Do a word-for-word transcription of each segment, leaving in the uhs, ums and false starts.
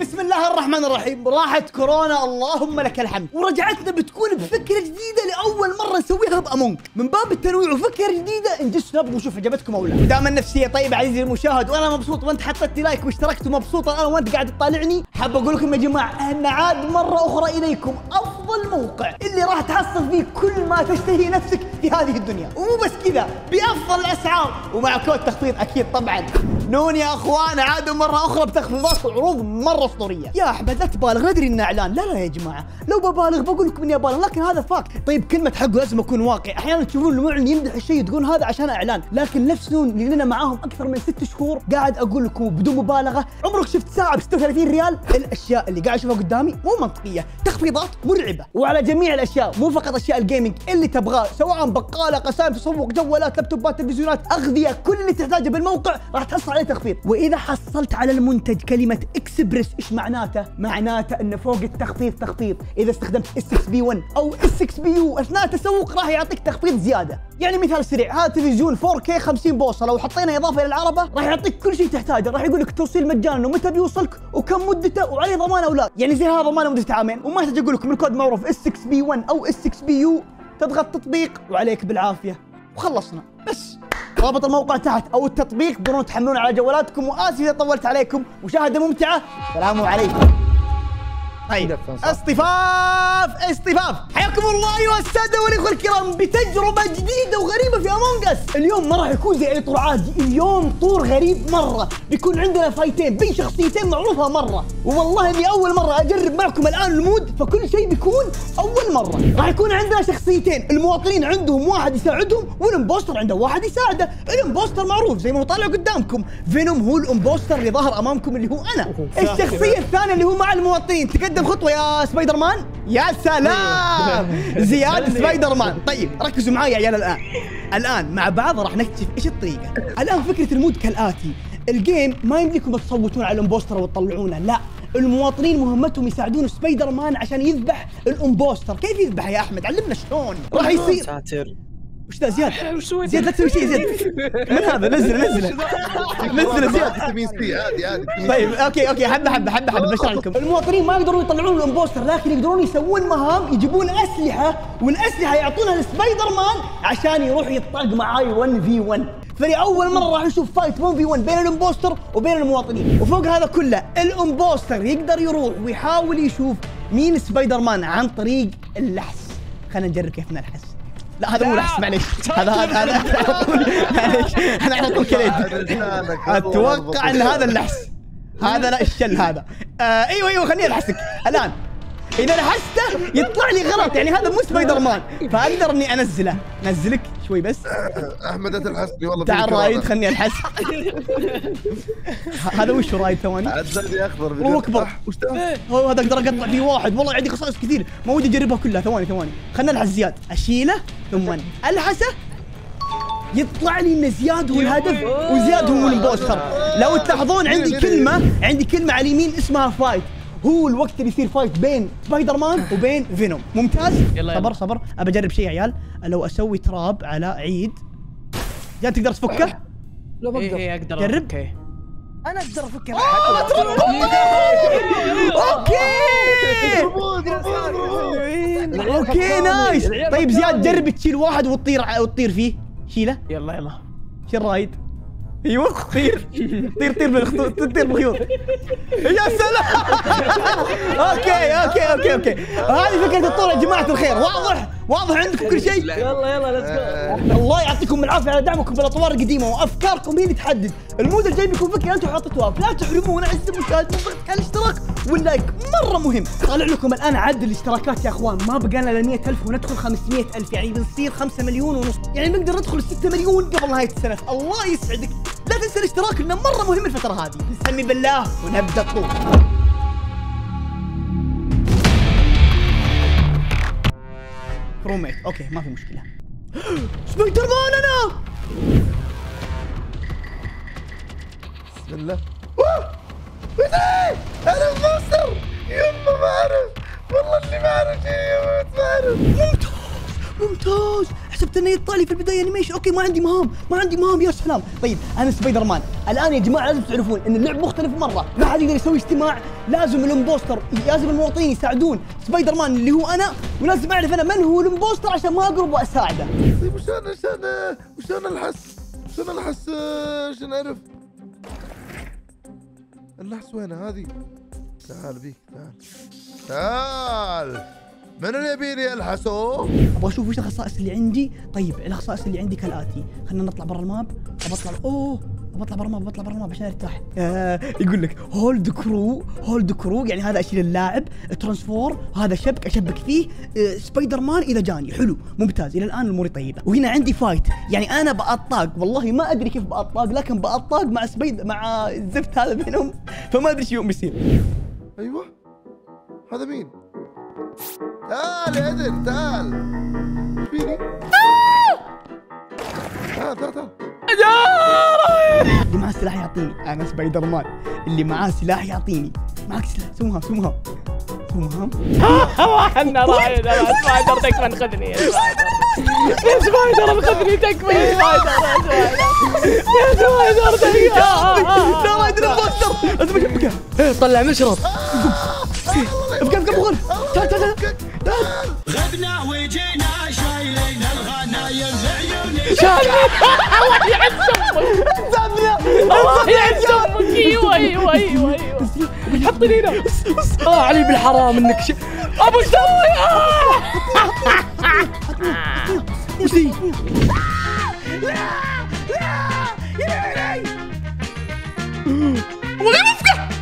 بسم الله الرحمن الرحيم. راحت كورونا اللهم لك الحمد، ورجعتنا بتكون بفكره جديده لاول مره نسويها بأمونغ، من باب التنويع وفكره جديده نجسها. نبغى نشوف عجبتكم او لا. دام النفسيه طيبه عزيزي المشاهد، وانا مبسوط وانت حطيت لي لايك واشتركت ومبسوطه انا وانت قاعد تطالعني، حاب اقول لكم يا جماعه ان عاد مره اخرى اليكم افضل موقع اللي راح تحصل فيه كل ما تشتهي نفسك في هذه الدنيا، ومو بس كذا بافضل الاسعار ومع كود تخفيض اكيد طبعا. نون يا اخوان عادوا مره اخرى بتخفيضات وعروض مره اسطوريه. يا احمد لا تبالغ، ندري انه اعلان، لا لا يا جماعه، لو ببالغ بقول لكم اني ابالغ، لكن هذا فاكت. طيب كلمه حقه لازم اكون واقعي، احيانا تشوفون المعلن يمدح الشيء تقول هذا عشان اعلان، لكن نفس نون اللي لنا معاهم اكثر من ست شهور قاعد اقول لكم بدون مبالغه، عمرك شفت ساعه ب ستة وثلاثين ريال؟ الاشياء اللي قاعد اشوفها قدامي مو منطقيه، تخفيضات مرعبه وعلى جميع الاشياء، مو فقط اشياء الجيمنج اللي تبغاه، سواء بقاله، قسائم، تصفق، جوالات، لابتوبات، تلفزيونات، اغذيه، كل اللي تحتاجه بالموقع راح تحصل عليه تخفيض. واذا حصلت على المنتج كلمه اكسبرس ايش معناته؟ معناته انه فوق التخفيض تخفيض، اذا استخدمت اس اكس بي واحد او اس اكس بي يو اثناء التسوق راح يعطيك تخفيض زياده. يعني مثال سريع، هذا تلفزيون فور كي خمسين بوصه، لو حطينا اضافه للعربه راح يعطيك كل شيء تحتاجه، راح يقول لك توصيل مجانا ومتى بيوصلك وكم مدته وعليه ضمان اولاد، يعني زي هذا ضمانه مدته عامين، وما يحتاج اقول لكم الكود معروف اس اكس بي واحد او اس اكس بي يو، تضغط تطبيق وعليك بالعافيه وخلصنا. بس رابط الموقع تحت او التطبيق تقدرون تحملون على جوالاتكم، واسف اذا طولت عليكم، ومشاهده ممتعه، سلام عليكم. طيب اصطفاف اصطفاف، حياكم الله ايها الساده والاخوه الكرام بتجربه جديده وغريبه في أمونغ أس. اليوم ما راح يكون زي اي طور عادي، اليوم طور غريب مره، بيكون عندنا فايتين بين شخصيتين معروفه مره، والله اني اول مره اجرب معكم الان المود، فكل شيء بيكون اول مره. راح يكون عندنا شخصيتين، المواطنين عندهم واحد يساعدهم، والامبوستر عنده واحد يساعده. الامبوستر معروف زي ما طالع قدامكم، فينوم هو الامبوستر اللي ظهر امامكم اللي هو انا. الشخصيه الثانيه اللي هو مع المواطنين، تقدم خطوة يا سبايدر مان. يا سلام زياد سبايدر مان. طيب ركزوا معايا يا عيال، الآن الآن مع بعض راح نكتشف ايش الطريقة. الآن فكرة المود كالآتي، الجيم ما يمديكم تصوتون على الامبوستر وتطلعونه، لا، المواطنين مهمتهم يساعدون سبايدر مان عشان يذبح الامبوستر. كيف يذبح يا أحمد؟ علمنا شلون راح يصير. وش ذا زياد؟ زياد لا تسوي شيء زياد، من هذا؟ نزله نزله نزله زياد. عادي عادي. طيب اوكي اوكي حبه حبه حبه حبه بشرح لكم. المواطنين ما يقدرون يطلعون الامبوستر، لكن يقدرون يسوون مهام، يجيبون اسلحه، والاسلحه يعطونها لسبايدر مان عشان يروح يطق معاي واحد في واحد. فلأول مرة راح نشوف فايت واحد في واحد بين الامبوستر وبين المواطنين، وفوق هذا كله الامبوستر يقدر يروح ويحاول يشوف مين سبايدر مان عن طريق اللحس. خلينا نجرب كيف نلحس. لا هذا مو لحس معليش، هذا هذا انا معليش انا على طول كليت. اتوقع ان هذا اللحس، هذا لا الشل هذا. آه ايوه ايوه خليني الحسك الان. اذا لحسته يطلع لي غلط، يعني هذا مو سبايدر مان، فاقدر اني انزله. نزلك شوي بس احمد، لا تلحسني والله. تعال رايد خلني الحس. هذا وش رايد ثواني؟ عدلني اخضر والله اكبر. وش هذا؟ اقدر اقطع فيه واحد، والله عندي خصائص كثير ما ودي اجربها كلها. ثواني ثواني خلنا الحس زياد، اشيله ثم الحسه، يطلع لي ان زياد هو الهدف وزياد هو الامبوستر. لو تلاحظون عندي كلمه عندي كلمه على اليمين اسمها فايت، هو الوقت اللي يصير فايت بين سبايدر مان وبين فينوم. ممتاز. يلا صبر صبر ابى اجرب شيء يا عيال. لو اسوي تراب على عيد زين تقدر تفكه؟ لا بقدر. اي اقدر. جرب. اوكي انا اقدر افكه. اوكي اوكي نايس. طيب زياد جرب تشيل واحد وتطير وتطير فيه. شيله يلا يلا. شيل رايد. ايوه طير طير طير بالخطوط، تطير بالخيوط. يا سلام. اوكي اوكي اوكي اوكي هذه فكره الطور يا جماعه الخير. واضح واضح عندكم كل شيء. يلا يلا ليتس جو. الله يعطيكم العافيه على دعمكم بالاطوار القديمه، وافكاركم هي اللي تحدد المود الجاي بيكون فكره انتم حاطتوها، فلا تحرمونا. عزيزي المشاهد بالضغط على الاشتراك واللايك مره مهم. طالع لكم الان عد الاشتراكات يا اخوان، ما بقى لنا الا مئة ألف وندخل خمسمئة ألف، يعني بنصير خمسة مليون ونص، يعني نقدر ندخل ستة مليون قبل نهايه السنه. الله يسعدك، لا تنسى الاشتراك لانه مره مهم الفتره هذه. نسمي بالله ونبدا الطور. روميت اوكي ما في مشكله. سبايدر مان انا. بسم الله. وش انا مبصر يما ما اعرف والله، اللي ما اعرف شيء ما اعرف. ممتاز ممتاز حسبت انه يطلع لي في البدايه انيميشن. اوكي ما عندي مهام ما عندي مهام يا سلام. طيب انا سبايدر مان الان يا جماعه، لازم تعرفون ان اللعب مختلف مره، ما حد يقدر يسوي اجتماع، لازم الامبوستر لازم المواطنين يساعدون سبايدر مان اللي هو انا، ولازم اعرف انا من هو الامبوستر عشان ما اقرب واساعده. طيب وش انا وش انا وش انا الحس وش انا الحس عشان اعرف اللحس وين هذه؟ تعال بيك تعال تعال، من اللي يبيني الحسه؟ ابغى اشوف وش الاخصائص اللي عندي. طيب الاخصائص اللي عندي كالاتي، خلينا نطلع برا الماب، بطلع اوه بطلع برا الماب بطلع برا الماب عشان ارتاح. آه يقول لك هولد كرو، هولد كرو يعني هذا اشيل اللاعب، ترانسفور هذا شبك اشبك فيه، آه سبايدر مان اذا جاني. حلو ممتاز، الى الان اموري طيبه. وهنا عندي فايت، يعني انا بأطاق والله ما ادري كيف بأطاق، لكن بأطاق مع سبايد مع الزفت هذا بينهم، فما ادري شو بيصير. ايوه هذا مين؟ تعال يا اذن تعال فيني. تعال تعال تعال اللي معاه سلاح يعطيني، انا سبايدر مان اللي معاه سلاح يعطيني. معك سلاح، سوي مهام سوي مهام سوي مهام. احنا رايح سبايدر تكفى خذني يا سبايدر خذني تكفى يا سبايدر يا سبايدر تكفى. لا ما ادري البوستر لازم اشبكه، طلع مشرط ابقى ابقى بغل. تعال تعال تعال غبنا وجينا شايلين الغنايم بعيوني شايلين. الله يعز امك الله يعز امك. ايوه ايوه ايوه ايوه حطني هنا. اه علي بالحرام انك ابو سوي. وش ذي؟ لا لا يا عيني ابغى افكه.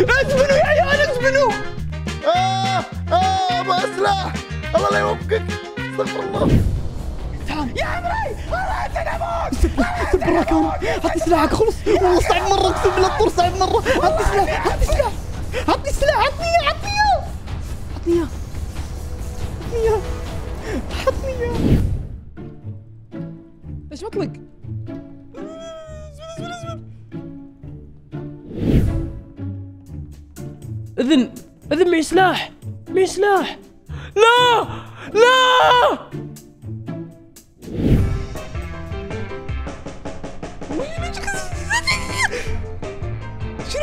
اسبنوا يا عيال اسبنوا. اه اه ابغى اسلحه. الله لا يوفقك استغفر الله. تعال يا عمري الله يسلمك. اكتب برا كامل، اعطني سلاحك خلص. والله صعب مره اقسم بالله الطور صعب مره. اعطني سلاح اعطني سلاح اعطني سلاح اعطني اياه اعطني اياه اعطني اياه اعطني اياه اعطني اياه. ليش مطلق؟ اذن اذن معي سلاح معي سلاح. لا لا شنو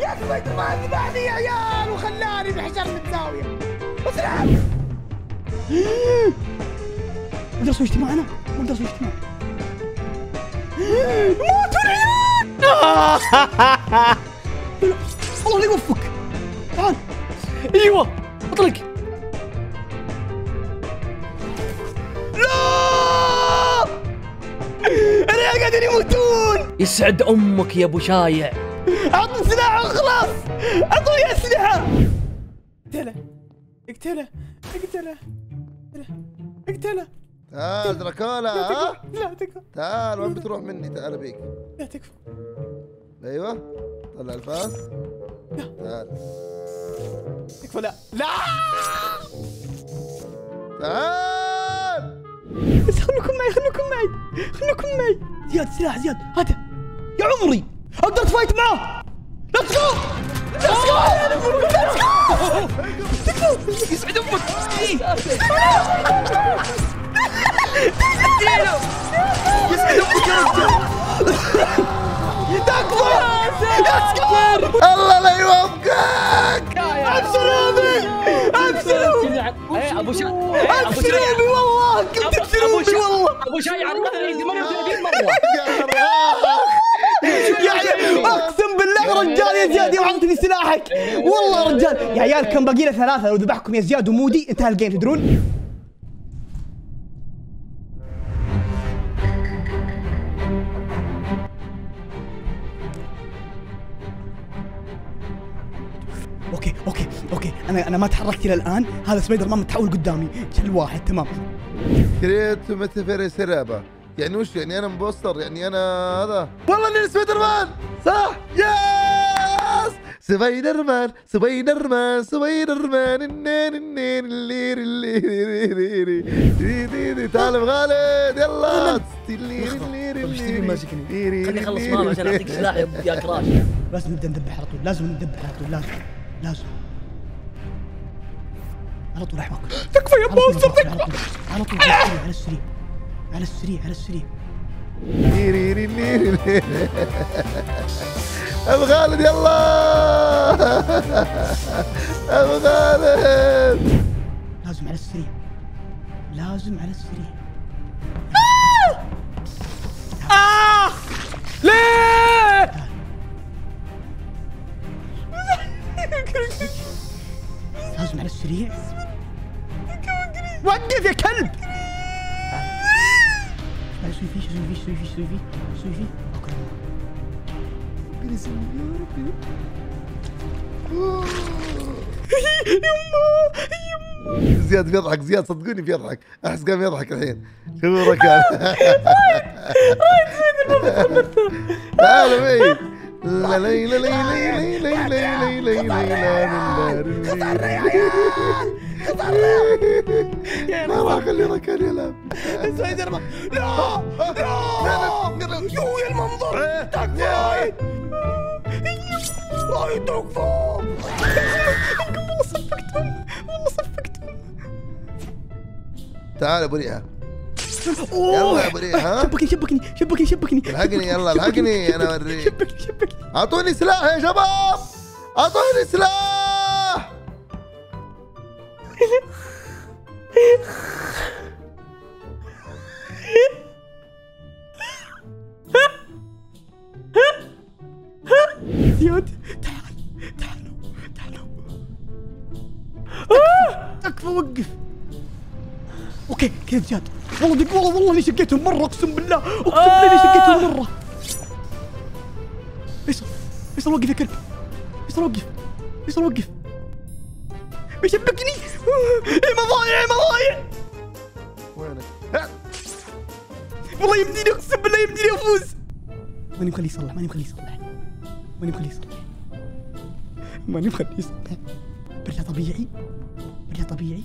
يا سبايدر مان ذبحني يا عيال وخلاني بحجر من زاويه. اسرع ما اقدر اسوي اجتماع، انا ما اقدر اسوي اجتماع. موتوا العيال الله لا يوفقك. تعال ايوه اطلق. لا انا قاعدين يموتون. يسعد امك يا ابو شايع. اعطني سلاح وخلاص، اعطوني اسلحه. اقتله اقتله اقتله اقتله. تعال دراكولا ها؟ لا تكفى تعال وين بتروح مني؟ تعال بيك. لا تكفى ايوه طلع الفاس. تعال تكفى لا لا تعال. خلوكم معي خلوكم معي خلوكم معي. زياد سلاح زياد هذا يا عمري اقدر اتفايت معاه. ليتس جو ليتس جو ليتس جو. يسعد امك يسعد امك يا رجال. تكفى تكفى الله لا يوفقك. ابشر ابي ابشر ابو شايع ابو شايع والله كنت تبشر والله ابو شايع ثمانية وثلاثين مره يا عيال اقسم بالله. رجال يا زياد يوم اعطيتني سلاحك والله رجال يا عيال. كان باقي لنا ثلاثه، لو ذبحكم يا زياد ومودي انتهى الجيم تدرون. اوكي اوكي اوكي انا انا ما تحركت الى الان. هذا سبايدر مان متحول قدامي شكل واحد تمام. كريت متفرس رابا يعني وش يعني انا امبوستر؟ يعني انا هذا والله اني سبايدر مان صح؟ ياس سبايدر مان سبايدر مان سبايدر مان النين النين اللي اللي تعال بغالد يلا اشتري ماجيكني خليني اخلص مال عشان اعطيك سلاح يا كراش. لازم نبدا ندبح على طول، لازم ندبح على طول، لازم لازم على طول احمق. تكفى يا امبوستر تكفى على طول على السريع على السريع على السريع. ليري ليري ليري ابو خالد يلا ابو خالد لازم على السريع لازم على السريع. آه ليه؟ لازم على السريع. وقف يا كلب. سوي فيه سوي فيه سوي فيه سوي فيه سوي فيه ربي يسلمك يا ربي. يما يما زياد بيضحك، زياد صدقوني بيضحك، احس قام يضحك الحين. شوفوا ركان رايد زيد المفروض تعالوا معي. لا لا لا لا لا لا لا لا يا راح خلي ركان يلعب سبايدر مان. لا لا يو يا المنظر تكفى رايد تكفى. والله صفقتهم والله صفقتهم. تعال يا ابو ريحه يلا يا ابو ريحه. شبكني شبكني شبكني شبكني الحقني يلا الحقني انا اوريك. شبكني شبكني اعطوني سلاح يا شباب اعطوني سلاح. زياد تعال تعالوا تعالوا تكفى وقف. اوكي كيف زياد والله دق والله والله اني شقيتهم مره اقسم بالله اقسم بالله اني شقيتهم مره. فيصل فيصل وقف يا كلب فيصل وقف فيصل وقف بيشبكني. ايه مضايع ايه مضايع وينك؟ والله يمديني اقسم بالله يمديني افوز. ماني مخليه يصلح ماني مخليه يصلح ماني مخليه يصلح ماني مخليه يصلح. بالله طبيعي بالله طبيعي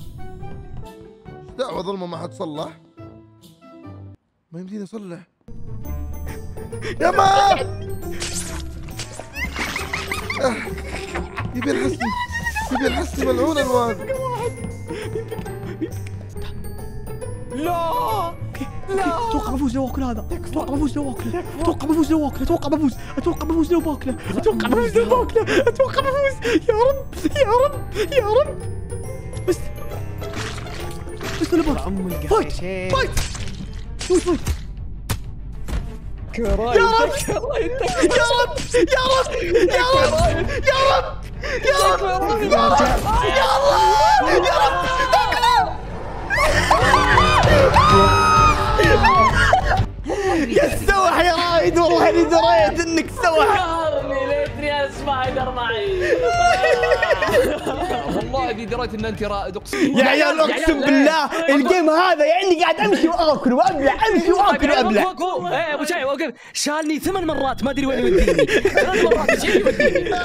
دعوة ظلمة ما حد صلح ما يمديني اصلح. يا ما يبي الحسني يبي الحسني ملعون الواد. لا لا اتوقع بفوز لو اكل هذا اتوقع بفوز لو اكله اتوقع بفوز لو اكله اتوقع بفوز اتوقع بفوز لو باكله اتوقع بفوز لو باكله اتوقع بفوز. يا رب يا رب يا رب بس بس لو باكله فايت فايت شوت فايت. يا رب يا رب يا رب يا رب يا رب يا رب يا الله يا الله يا رب تاكله. يا سوح يا رايد والله اني دريت انك سوح. قهرني ليتني اسمع يدر معي والله اني دريت ان انت رائد اقسم بالله. يا عيال اقسم بالله الجيم هذا يعني قاعد امشي واكل وابلع امشي واكل وابلع. ايه ابو شاي اوقف شالني ثمان مرات ما ادري وين يوديني ثمان مرات ايش يوديني.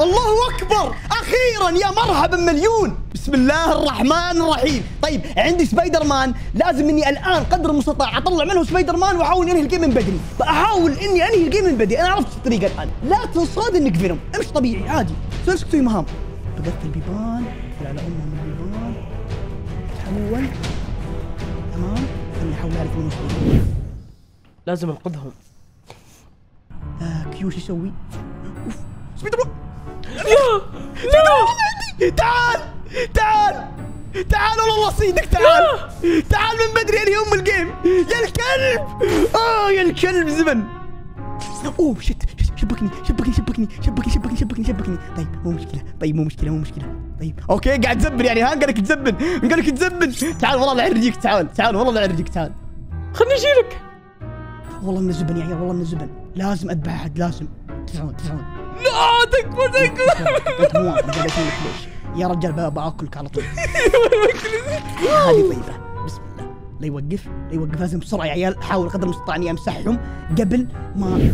الله اكبر اخيرا يا مرحبا مليون. بسم الله الرحمن الرحيم. طيب عندي سبايدر مان لازم اني الان قدر المستطاع اطلع منه سبايدر مان واحاول انهي الجيم من بدري. فاحاول اني انهي الجيم من بدري. انا عرفت الطريقه الان. لا تصاد انك فينوم امش طبيعي عادي سوي سوي مهام. بقفل البيبان طلع على امه من البيبان اتحول تمام خليني احاول اعرف وين وصلوا. لازم انقذهم. آه كيوش يسوي اوف سبايدر مان. لا لا تعال تعال تعال والله صيدك تعال تعال من بدري اليوم الجيم. يا الكلب اه يا الكلب زمن. اوه شت شبكني شبكني شبكني شبكني شبكني شبكني شبكني. طيب مو مشكله طيب مو مشكله مو مشكله طيب اوكي قاعد تزبن يعني ها قال لك تزبن قال لك تزبن. تعال والله العب رجليك تعال تعال والله العب رجليك تعال خلني اشيلك. والله من الزبن يا عيال والله من الزبن لازم اذبح احد لازم. تسعون تسعون لا تكفى تكفى. يا رجال باكلك على طول. هذه طيبه بسم الله. لا يوقف لا يوقف، لازم بسرعه يا عيال. احاول قدر المستطاع اني امسحهم قبل ما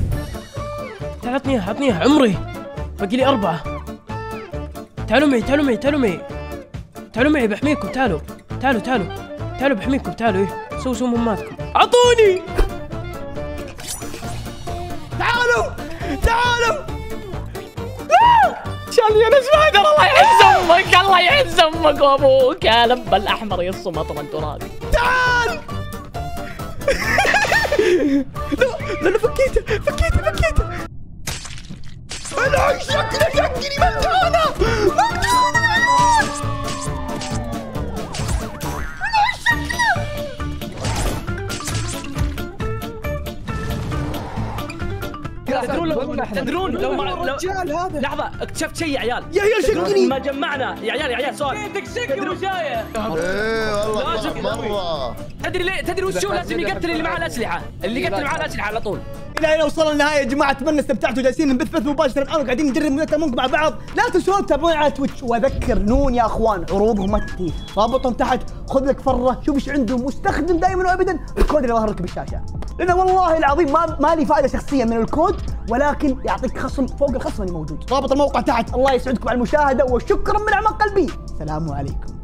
تعال. عطنيها عطنيها عمري، باقي لي اربعه. تعالوا معي تعالوا معي تعالوا معي تعالوا معي بحميكم. تعالوا تعالوا تعالوا تعالوا بحميكم. تعالوا ايه سووا سووا مهماتكم. اعطوني تعالوا تعالوا. شالني انا سبايدر. الله يعز امك الله يعز امك وابوك يا لب الاحمر يا الصمطره الترابي. تعال لا لا فكيته فكيته فكيته. العب شكلك يقني مجانه مجانه يا نون. العب شكله. تدرون تدرون لو مع الرجال هذا. لحظه اكتشفت شيء يا عيال يا عيال شقني. ما جمعنا يا عيال يا عيال سؤال. يدك شق وجايه. ايه والله مره. تدري ليه تدري وش هو؟ لازم يقتل اللي معاه الاسلحه، اللي يقتل معاه الاسلحه على طول. الى هنا وصلنا النهايه يا جماعه، اتمنى استمتعتوا. جالسين نبثبث مباشره الان وقاعدين نجرب ملك امونغ مع بعض. لا تنسون تتابعوني على تويتش، واذكر نون يا اخوان عروضهم متي، رابطهم تحت، خذ لك فره شوف ايش عندهم، واستخدم دائما وابدا الكود اللي ظاهر لك بالشاشه، لانه والله العظيم ما ما لي فائده شخصيه من الكود، ولكن يعطيك خصم فوق الخصم اللي موجود. رابط الموقع تحت. الله يسعدكم على المشاهده وشكرا من اعماق قلبي. سلام عليكم.